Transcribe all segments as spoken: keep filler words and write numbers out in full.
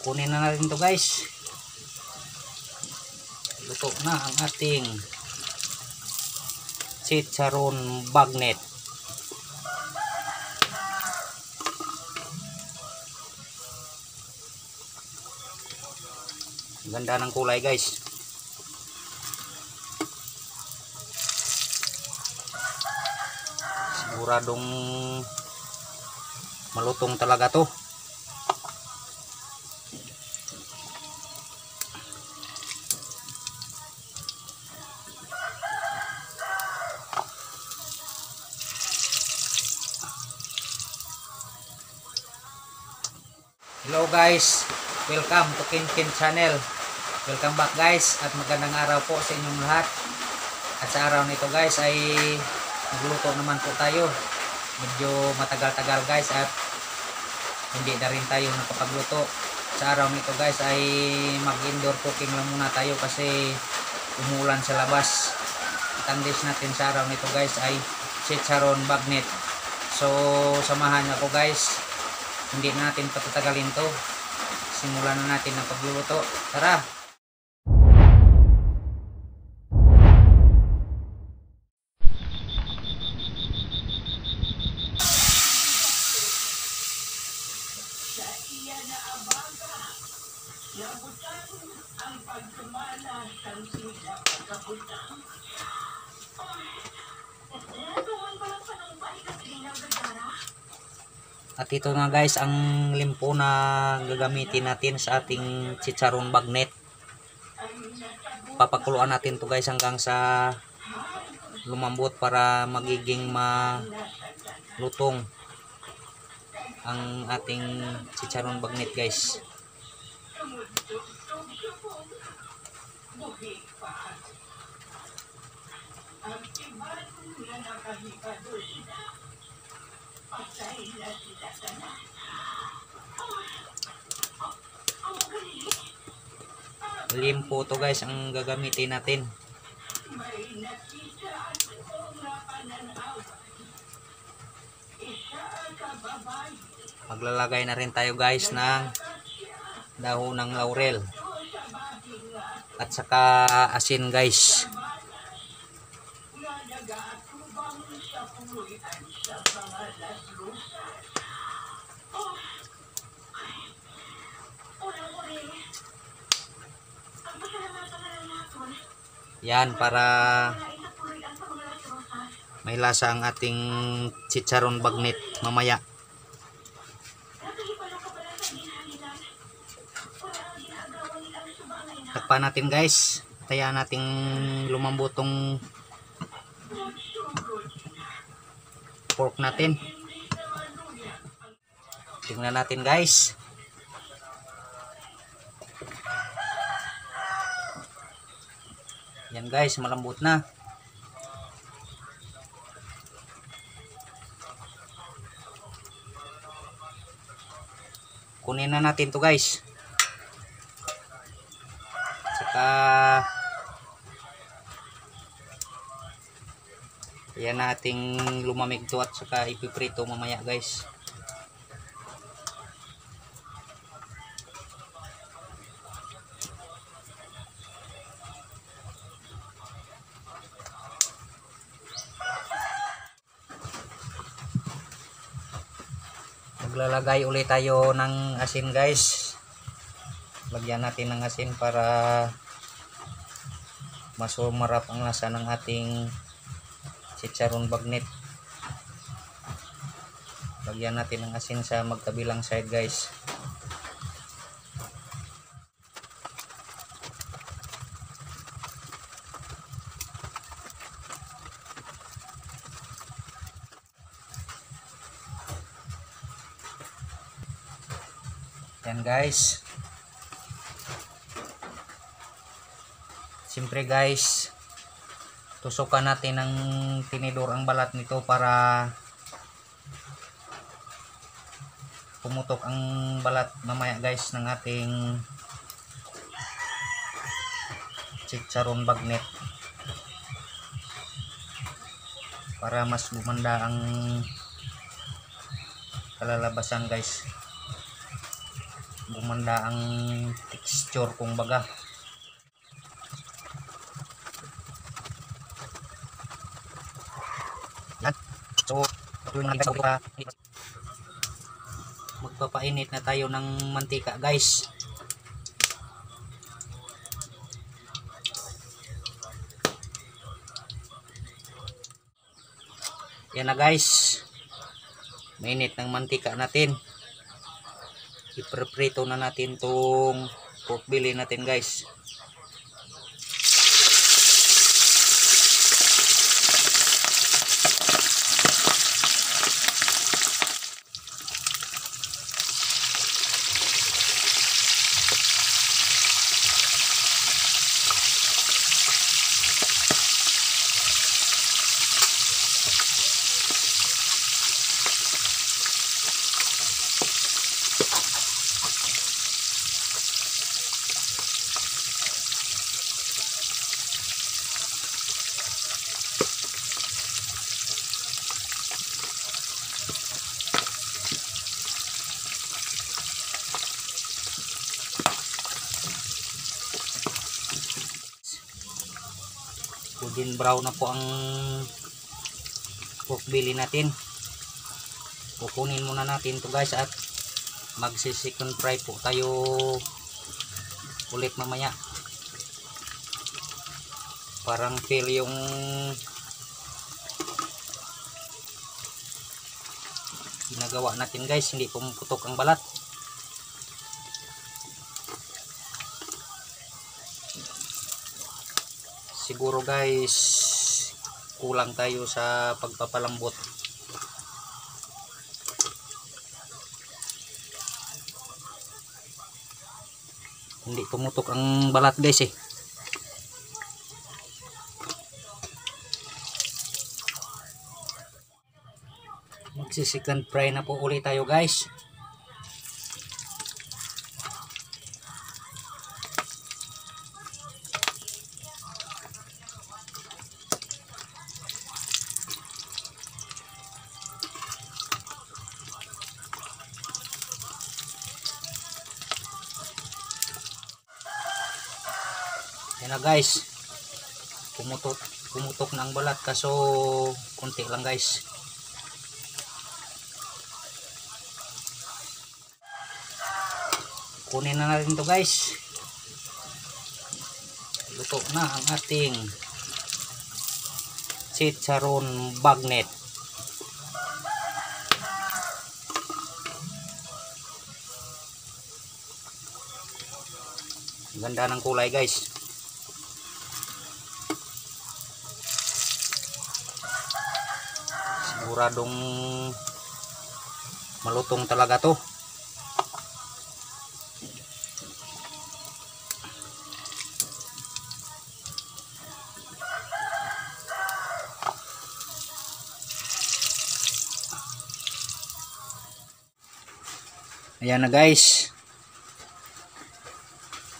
kunin na natin to guys. Luto na ang ating chicharon bagnet. Ganda ng kulay guys. Siguradong malutong talaga to. Hello guys, welcome to Kimken Channel. Welcome back guys, at magandang araw po sa inyong lahat. At sa araw nito guys ay magluto naman po tayo. Medyo matagal-tagal guys at hindi na rin tayo nakapagluto. Sa araw nito guys ay mag-indoor cooking lang muna tayo kasi umulan sa labas. At ang dish natin sa araw nito guys ay chicharon bagnet. So samahan ako guys. Hindi natin patatagalin to. Simulan na natin ang pagluluto. Tara! At ito na guys ang limpo na gagamitin natin sa ating chicharon bagnet. Papakuluan natin to guys hanggang sa lumambot para magiging malutong ang ating chicharon bagnet guys. Limpo to guys ang gagamitin natin. Maglalagay na rin tayo guys ng dahon ng laurel at saka asin guys. Yan, para may lasa ang ating chicharon bagnet mamaya. Takpan natin guys. Tayaan natin lumambutong pork natin. Tingnan natin guys. Yan guys, malambot na. Kunin na natin to guys. Saka yan nating lumamig to at saka ipiprito mamaya guys. Maglalagay ulit tayo ng asin guys. Lagyan natin ng asin para mas umarap ang lasa ng ating chicharon bagnet. Lagyan natin ng asin sa magkabilang side guys. Yan guys. Siyempre guys, tusukan natin ng tinidor ang balat nito para pumutok ang balat mamaya guys ng ating chicharon bagnet. Para mas gumanda ang kalalabasan guys. gumanda ang texture kung baga. So, magpapainit na tayo ng mantika, guys. Yan na, guys. Mainit ng mantika natin. Ipreprito na natin tong pork belly natin, guys. Golden brown na po ang pork belly natin. Kukunin muna natin to, guys, at magsi-second fry po tayo ulit mamaya. Parang feel yung ginagawa natin, guys, hindi pumuputok ang balat. Siguro, guys, kulang tayo sa pagpapalambot. Hindi tumutok ang balat, guys, eh. Magsi-second fry na po ulit tayo, guys. Yan na, guys, pumutok, pumutok na ang balat, kaso konti lang, guys. Kunin na natin to, guys. Luto na ang ating Chicharon Bagnet. Ganda ng kulay, guys. Siguradong malutong talaga to. Ayan na, guys,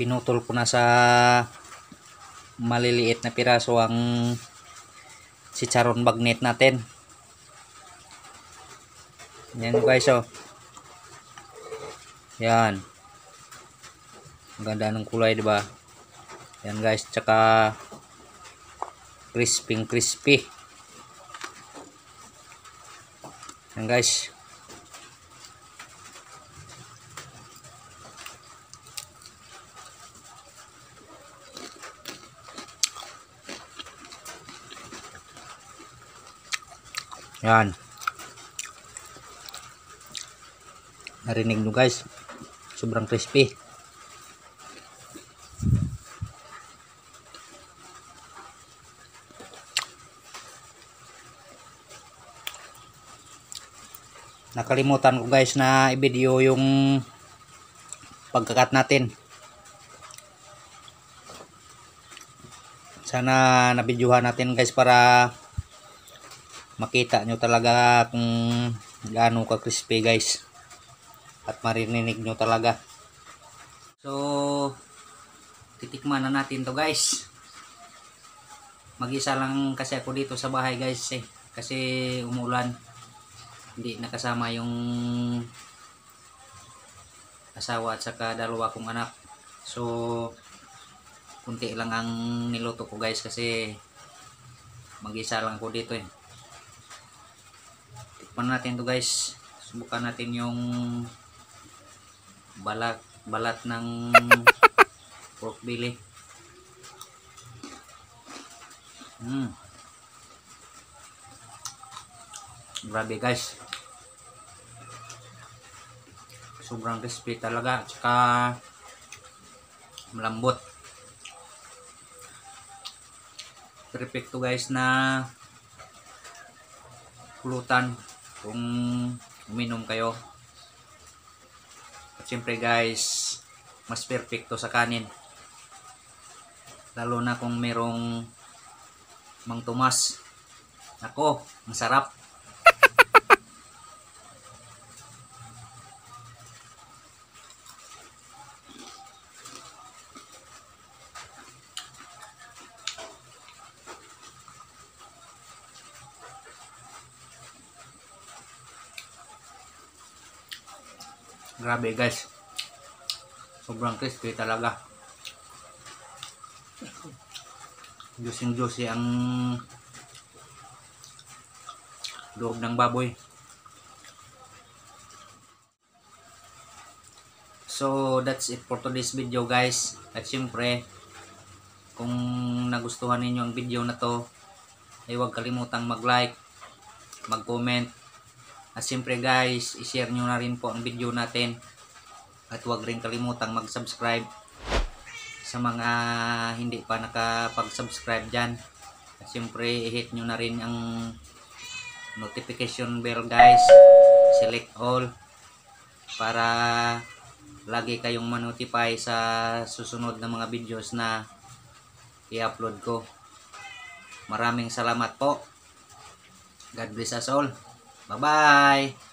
pinutol ko na sa maliliit na piraso ang Chicharon Bagnet natin. Yan, guys, oh. Yan. Ang ganda ng kulay, di ba? Yan, guys, tsaka crispy crispy. Yan, guys. Yan. Narinig nyo, guys, sobrang crispy. Nakalimutan ko, guys, na i-video yung pagkakat natin. Sana na-videohan natin, guys, para makita nyo talaga kung gaano ka crispy, guys, at marinig nyo talaga. So, titikman na natin to, guys. Mag-isa lang kasi ako dito sa bahay, guys, eh. Kasi umulan, hindi nakasama yung asawa at saka dalawa kong anak. So kunti lang ang niluto ko guys kasi mag-isa lang ko dito eh. Tikman natin to guys. Subukan natin yung balat balat ng pork belly. Hmm. Grabe guys. Sobrang crispy talaga at saka malambot. Perfecto guys na pulutan kung uminom kayo. At syempre guys, mas perfecto sa kanin. Lalo na kung merong Mang Tomas. Ako, masarap. Grabe guys, sobrang crispy talaga, juicy juicy ang loob ng baboy. So that's it for today's video guys, at syempre kung nagustuhan ninyo ang video na to ay huwag kalimutang mag like, mag comment. At siyempre guys, i-share nyo na rin po ang video natin. At huwag rin kalimutang mag-subscribe sa mga hindi pa nakapag-subscribe dyan. At siyempre, i-hit nyo na rin ang notification bell guys. Select all para lagi kayong manotify sa susunod na mga videos na i-upload ko. Maraming salamat po. God bless us all. Bye-bye.